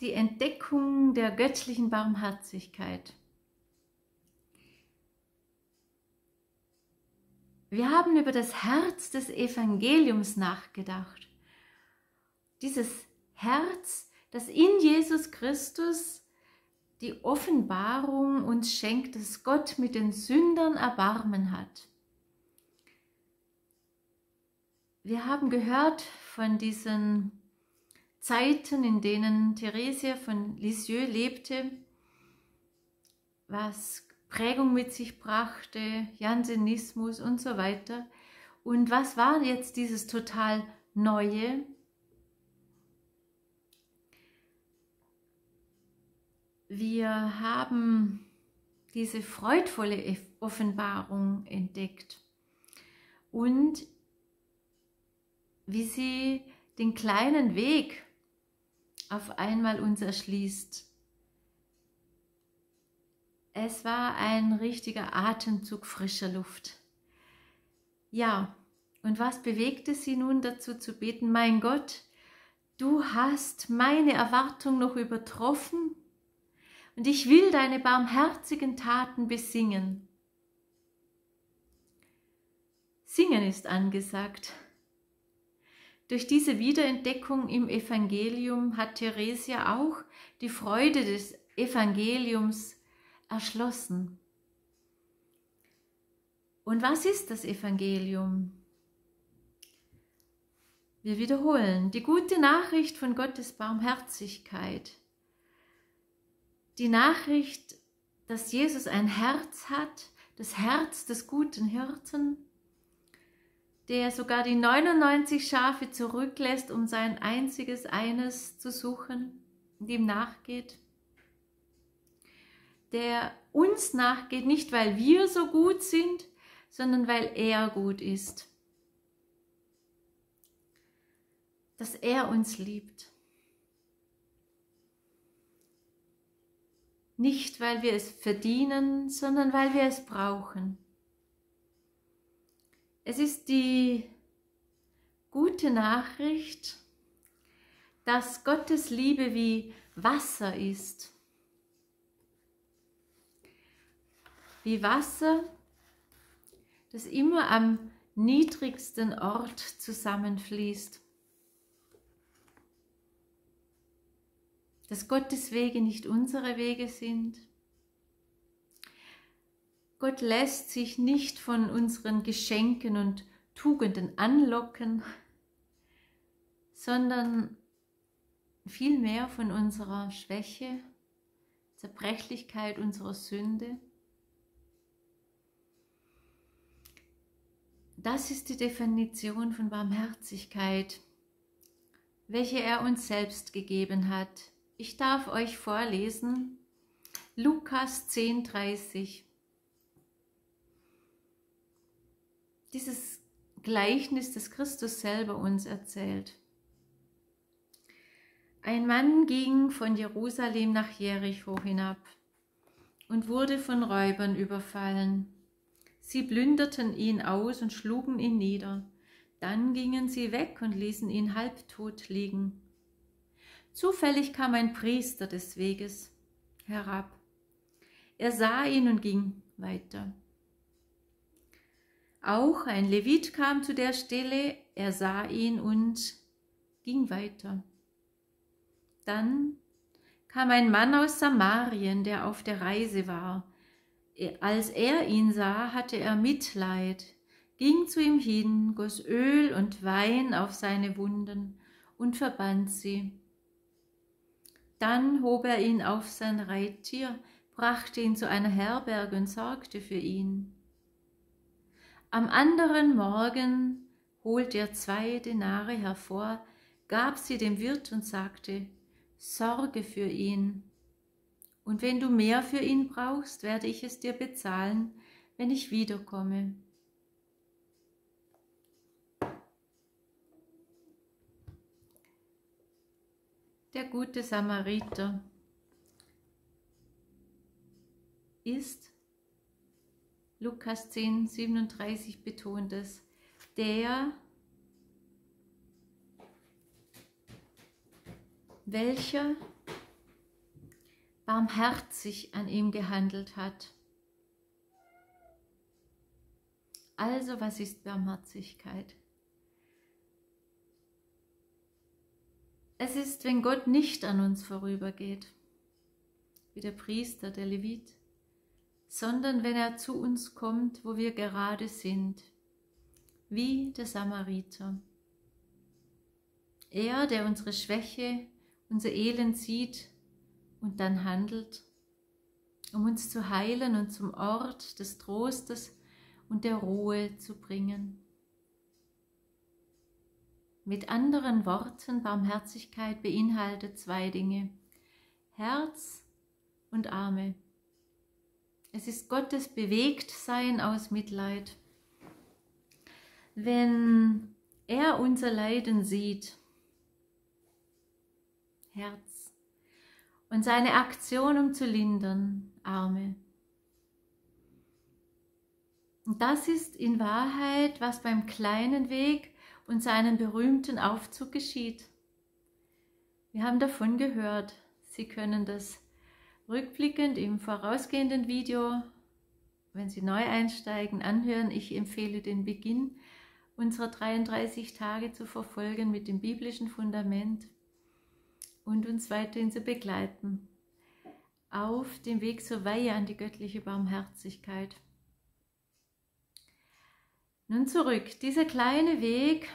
die Entdeckung der göttlichen Barmherzigkeit. Wir haben über das Herz des Evangeliums nachgedacht. Dieses Herz, das in Jesus Christus die Offenbarung uns schenkt, dass Gott mit den Sündern Erbarmen hat. Wir haben gehört von diesen Zeiten, in denen Theresia von Lisieux lebte, was Prägung mit sich brachte, Jansenismus und so weiter. Und was war jetzt dieses total Neue? Wir haben diese freudvolle Offenbarung entdeckt und wie sie den kleinen Weg auf einmal uns erschließt. Es war ein richtiger Atemzug frischer Luft. Ja, und was bewegte sie nun dazu zu beten? Mein Gott, du hast meine Erwartung noch übertroffen und ich will deine barmherzigen Taten besingen. Singen ist angesagt. Durch diese Wiederentdeckung im Evangelium hat Theresia auch die Freude des Evangeliums erschlossen. Und was ist das Evangelium? Wir wiederholen die gute Nachricht von Gottes Barmherzigkeit. Die Nachricht, dass Jesus ein Herz hat, das Herz des guten Hirten, der sogar die 99 Schafe zurücklässt, um sein einziges eines zu suchen und ihm nachgeht. Der uns nachgeht, nicht weil wir so gut sind, sondern weil er gut ist. Dass er uns liebt. Nicht weil wir es verdienen, sondern weil wir es brauchen. Es ist die gute Nachricht, dass Gottes Liebe wie Wasser ist. Wie Wasser, das immer am niedrigsten Ort zusammenfließt. Dass Gottes Wege nicht unsere Wege sind. Gott lässt sich nicht von unseren Geschenken und Tugenden anlocken, sondern vielmehr von unserer Schwäche, Zerbrechlichkeit, unserer Sünde. Das ist die Definition von Barmherzigkeit, welche er uns selbst gegeben hat. Ich darf euch vorlesen, Lukas 10,30. Dieses Gleichnis, das Christus selber uns erzählt. Ein Mann ging von Jerusalem nach Jericho hinab und wurde von Räubern überfallen. Sie plünderten ihn aus und schlugen ihn nieder. Dann gingen sie weg und ließen ihn halbtot liegen. Zufällig kam ein Priester des Weges herab. Er sah ihn und ging weiter. Auch ein Levit kam zu der Stelle, er sah ihn und ging weiter. Dann kam ein Mann aus Samarien, der auf der Reise war. Als er ihn sah, hatte er Mitleid, ging zu ihm hin, goss Öl und Wein auf seine Wunden und verband sie. Dann hob er ihn auf sein Reittier, brachte ihn zu einer Herberge und sorgte für ihn. Am anderen Morgen holte er 2 Denare hervor, gab sie dem Wirt und sagte, sorge für ihn. Und wenn du mehr für ihn brauchst, werde ich es dir bezahlen, wenn ich wiederkomme. Der gute Samariter ist, Lukas 10,37 betont es, der, welcher barmherzig an ihm gehandelt hat. Also, was ist Barmherzigkeit? Es ist, wenn Gott nicht an uns vorübergeht, wie der Priester, der Levit, sondern wenn er zu uns kommt, wo wir gerade sind, wie der Samariter. Er, der unsere Schwäche, unser Elend sieht und dann handelt, um uns zu heilen und zum Ort des Trostes und der Ruhe zu bringen. Mit anderen Worten, Barmherzigkeit beinhaltet zwei Dinge: Herz und Arme. Es ist Gottes Bewegtsein aus Mitleid. Wenn er unser Leiden sieht, Herz, und seine Aktion, um zu lindern, Arme. Und das ist in Wahrheit, was beim kleinen Weg und seinem berühmten Aufzug geschieht. Wir haben davon gehört. Sie können das rückblickend im vorausgehenden Video, wenn Sie neu einsteigen, anhören. Ich empfehle den Beginn unserer 33 Tage zu verfolgen mit dem biblischen Fundament und uns weiterhin zu begleiten auf dem Weg zur Weihe an die göttliche Barmherzigkeit. Nun zurück. Dieser kleine Weg,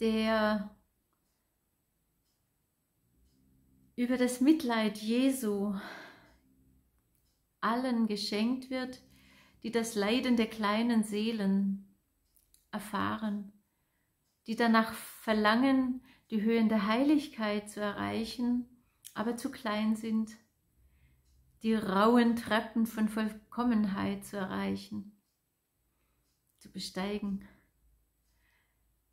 der über das Mitleid Jesu allen geschenkt wird, die das Leiden der kleinen Seelen erfahren, die danach verlangen, die Höhen der Heiligkeit zu erreichen, aber zu klein sind, die rauen Treppen von Vollkommenheit zu erreichen, zu besteigen.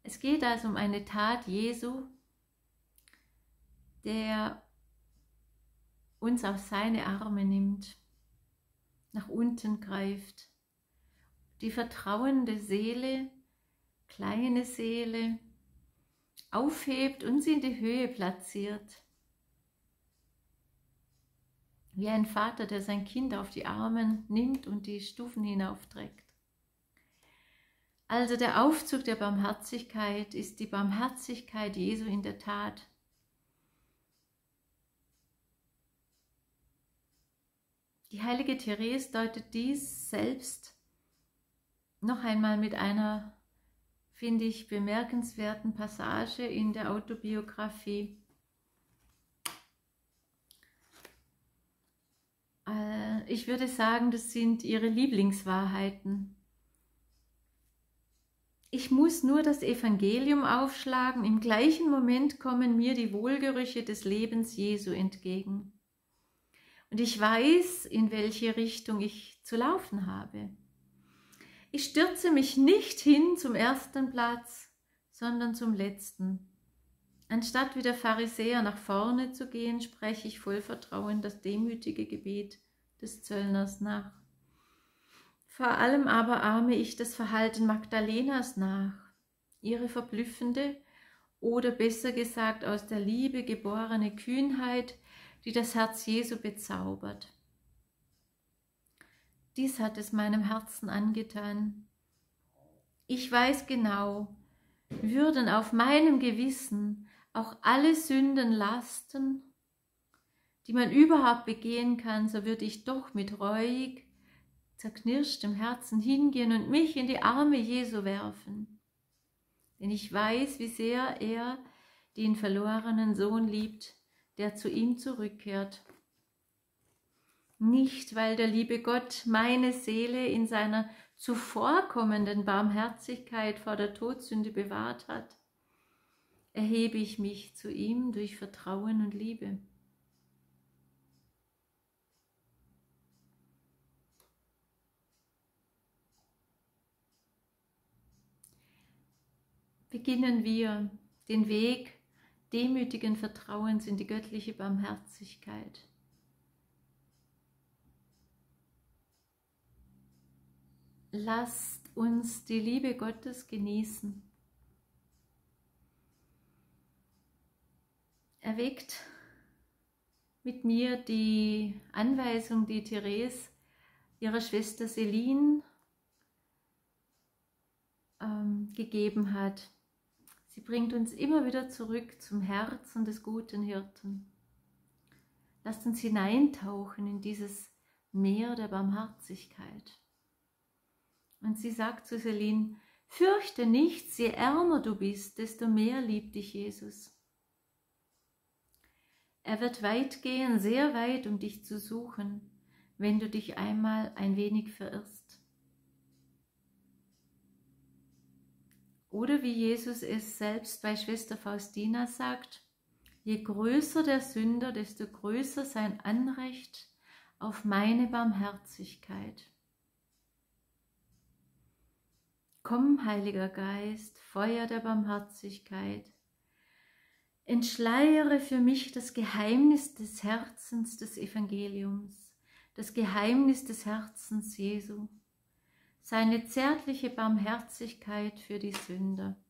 Es geht also um eine Tat Jesu, der uns auf seine Arme nimmt, nach unten greift. Die vertrauende Seele, kleine Seele, aufhebt und sie in die Höhe platziert. Wie ein Vater, der sein Kind auf die Arme nimmt und die Stufen hinaufträgt. Also der Aufzug der Barmherzigkeit ist die Barmherzigkeit Jesu in der Tat. Die heilige Theresia deutet dies selbst noch einmal mit einer, finde ich, bemerkenswerten Passage in der Autobiografie. Ich würde sagen, das sind ihre Lieblingswahrheiten. Ich muss nur das Evangelium aufschlagen, im gleichen Moment kommen mir die Wohlgerüche des Lebens Jesu entgegen. Und ich weiß, in welche Richtung ich zu laufen habe. Ich stürze mich nicht hin zum ersten Platz, sondern zum letzten. Anstatt wie der Pharisäer nach vorne zu gehen, spreche ich voll Vertrauen das demütige Gebet des Zöllners nach. Vor allem aber ahme ich das Verhalten Magdalenas nach, ihre verblüffende oder besser gesagt aus der Liebe geborene Kühnheit, die das Herz Jesu bezaubert. Dies hat es meinem Herzen angetan. Ich weiß genau, würden auf meinem Gewissen auch alle Sünden lasten, die man überhaupt begehen kann, so würde ich doch mit reuig, zerknirschtem Herzen hingehen und mich in die Arme Jesu werfen. Denn ich weiß, wie sehr er den verlorenen Sohn liebt, der zu ihm zurückkehrt. Nicht, weil der liebe Gott meine Seele in seiner zuvorkommenden Barmherzigkeit vor der Todsünde bewahrt hat, erhebe ich mich zu ihm durch Vertrauen und Liebe. Beginnen wir den Weg demütigen Vertrauens in die göttliche Barmherzigkeit. Lasst uns die Liebe Gottes genießen. Er weckt mit mir die Anweisung, die Therese ihrer Schwester Céline gegeben hat. Sie bringt uns immer wieder zurück zum Herzen des guten Hirten. Lasst uns hineintauchen in dieses Meer der Barmherzigkeit. Und sie sagt zu Céline: Fürchte nichts, je ärmer du bist, desto mehr liebt dich Jesus. Er wird weit gehen, sehr weit, um dich zu suchen, wenn du dich einmal ein wenig verirrst. Oder wie Jesus es selbst bei Schwester Faustina sagt: Je größer der Sünder, desto größer sein Anrecht auf meine Barmherzigkeit. Komm, Heiliger Geist, Feuer der Barmherzigkeit, entschleiere für mich das Geheimnis des Herzens des Evangeliums, das Geheimnis des Herzens Jesu, seine zärtliche Barmherzigkeit für die Sünder.